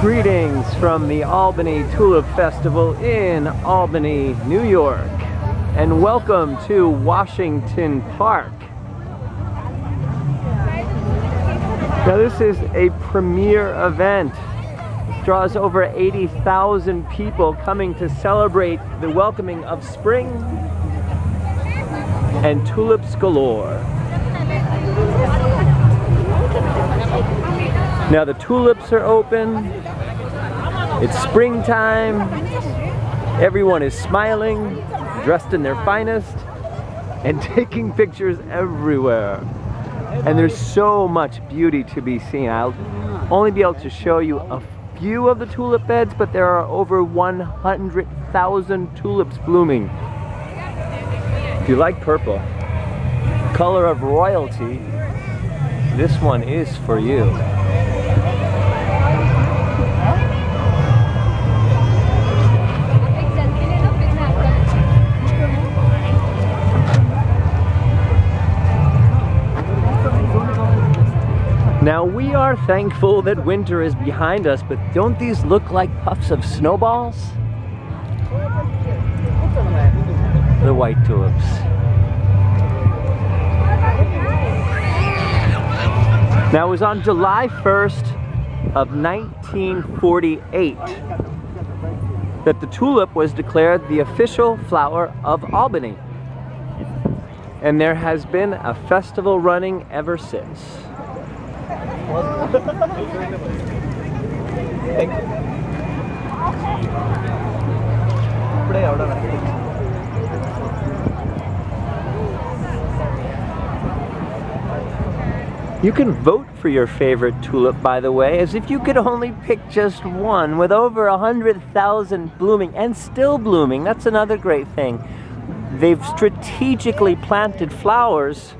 Greetings from the Albany Tulip Festival in Albany, New York, and welcome to Washington Park. Now this is a premier event. It draws over 80,000 people coming to celebrate the welcoming of spring and tulips galore. Now the tulips are open, it's springtime, everyone is smiling, dressed in their finest, and taking pictures everywhere. And there's so much beauty to be seen. I'll only be able to show you a few of the tulip beds, but there are over 100,000 tulips blooming. If you like purple, color of royalty, this one is for you. Now we are thankful that winter is behind us, but don't these look like puffs of snowballs? The white tulips. Now it was on July 1st of 1948 that the tulip was declared the official flower of Albany. And there has been a festival running ever since. You can vote for your favorite tulip, by the way, as if you could only pick just one, with over 100,000 blooming and still blooming. That's another great thing. They've strategically planted flowers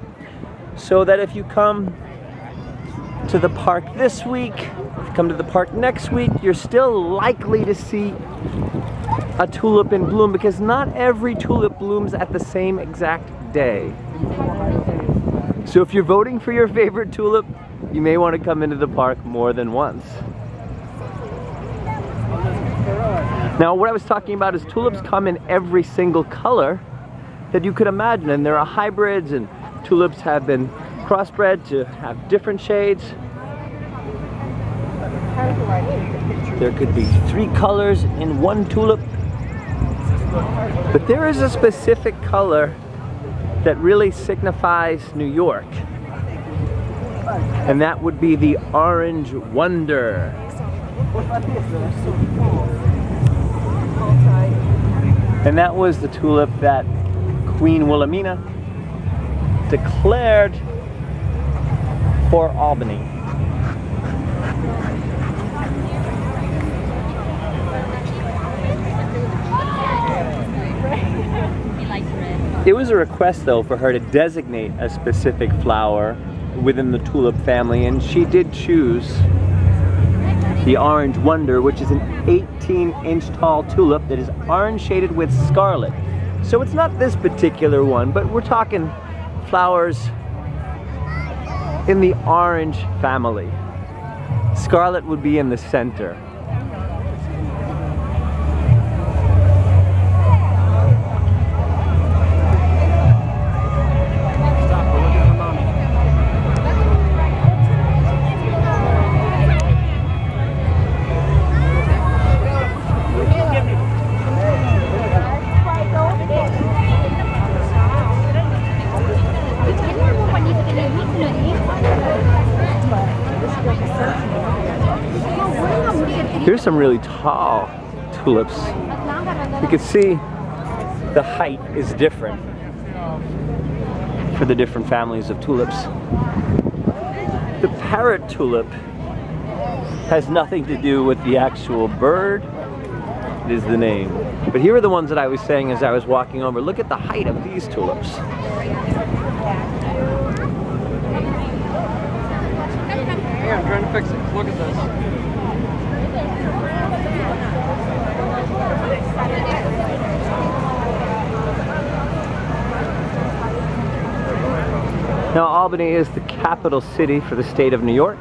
so that if you come to the park this week, if you come to the park next week, you're still likely to see a tulip in bloom, because not every tulip blooms at the same exact day. So if you're voting for your favorite tulip, you may want to come into the park more than once. Now what I was talking about is tulips come in every single color that you could imagine, and there are hybrids, and tulips have been crossbred to have different shades. There could be three colors in one tulip, but there is a specific color that really signifies New York, and that would be the Orange Wonder. And that was the tulip that Queen Wilhelmina declared for Albany. It was a request, though, for her to designate a specific flower within the tulip family, and she did choose the Orange Wonder, which is an 18-inch tall tulip that is orange shaded with scarlet. So it's not this particular one, but we're talking flowers in the orange family. Scarlet would be in the center. Here's some really tall tulips. You can see the height is different for the different families of tulips. The parrot tulip has nothing to do with the actual bird, it is the name. But here are the ones that I was saying as I was walking over. Look at the height of these tulips. Here, I'm trying to fix it. Look at this. Now, Albany is the capital city for the state of New York.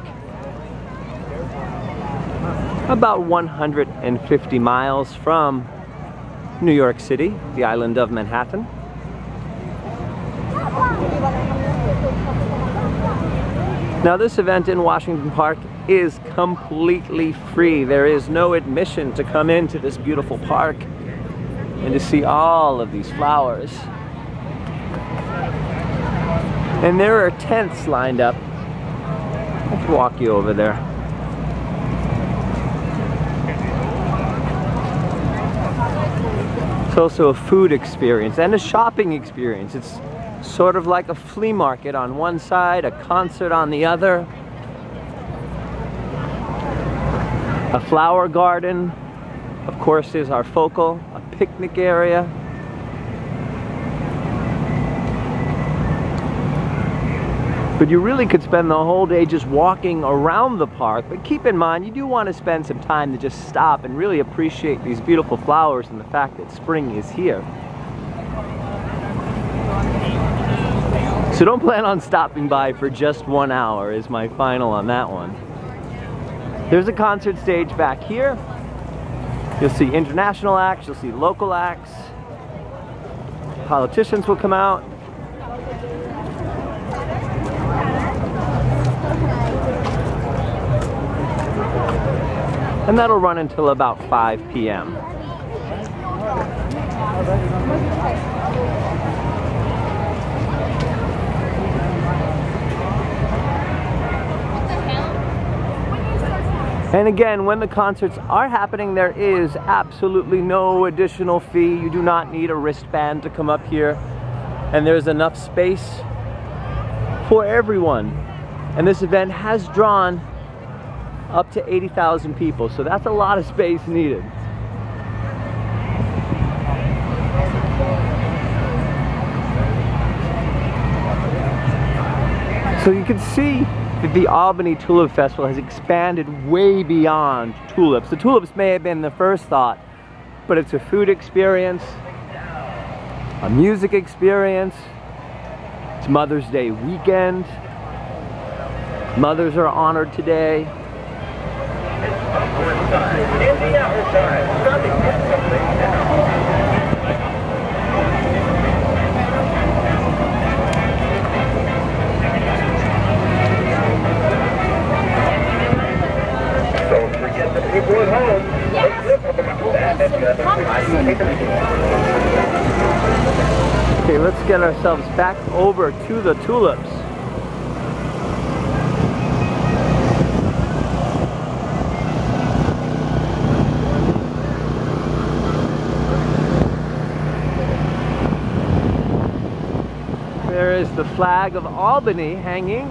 about 150 miles from New York City, the island of Manhattan. Now this event in Washington Park is completely free. There is no admission to come into this beautiful park and to see all of these flowers. And there are tents lined up. Let's walk you over there. It's also a food experience and a shopping experience. It's sort of like a flea market on one side, a concert on the other, a flower garden, of course, is our focal, a picnic area. But you really could spend the whole day just walking around the park. But keep in mind, you do want to spend some time to just stop and really appreciate these beautiful flowers and the fact that spring is here. So don't plan on stopping by for just 1 hour is my final on that one. There's a concert stage back here. You'll see international acts, you'll see local acts. Politicians will come out. And that'll run until about 5 p.m. And again, when the concerts are happening, there is absolutely no additional fee. You do not need a wristband to come up here. And there's enough space for everyone. And this event has drawn up to 80,000 people, so that's a lot of space needed. So you can see that the Albany Tulip Festival has expanded way beyond tulips. The tulips may have been the first thought, but it's a food experience, a music experience, it's Mother's Day weekend, mothers are honored today. Okay, let's get ourselves back over to the tulips. There is the flag of Albany hanging,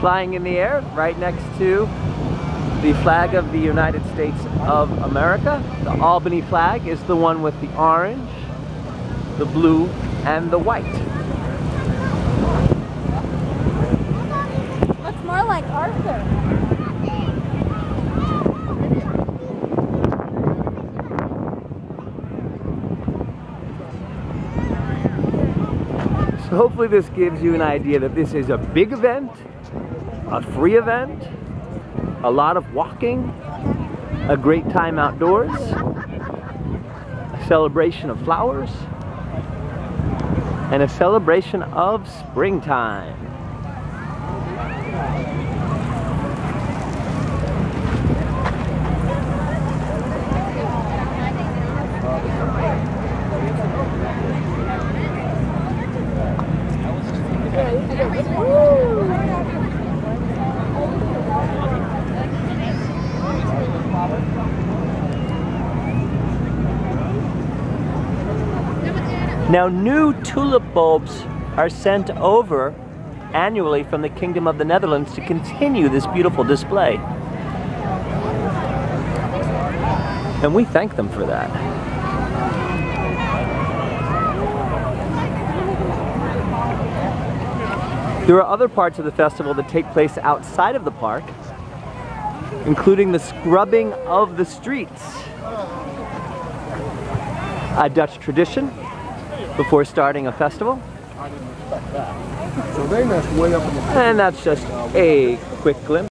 flying in the air, right next to the flag of the United States of America. The Albany flag is the one with the orange, the blue, and the white. Looks more like Arthur. So hopefully this gives you an idea that this is a big event, a free event, a lot of walking, a great time outdoors, a celebration of flowers, and a celebration of springtime. Now, new tulip bulbs are sent over annually from the Kingdom of the Netherlands to continue this beautiful display. And we thank them for that. There are other parts of the festival that take place outside of the park, including the scrubbing of the streets, a Dutch tradition before starting a festival. I didn't expect that. So they messed way up in the. And that's just a quick glimpse.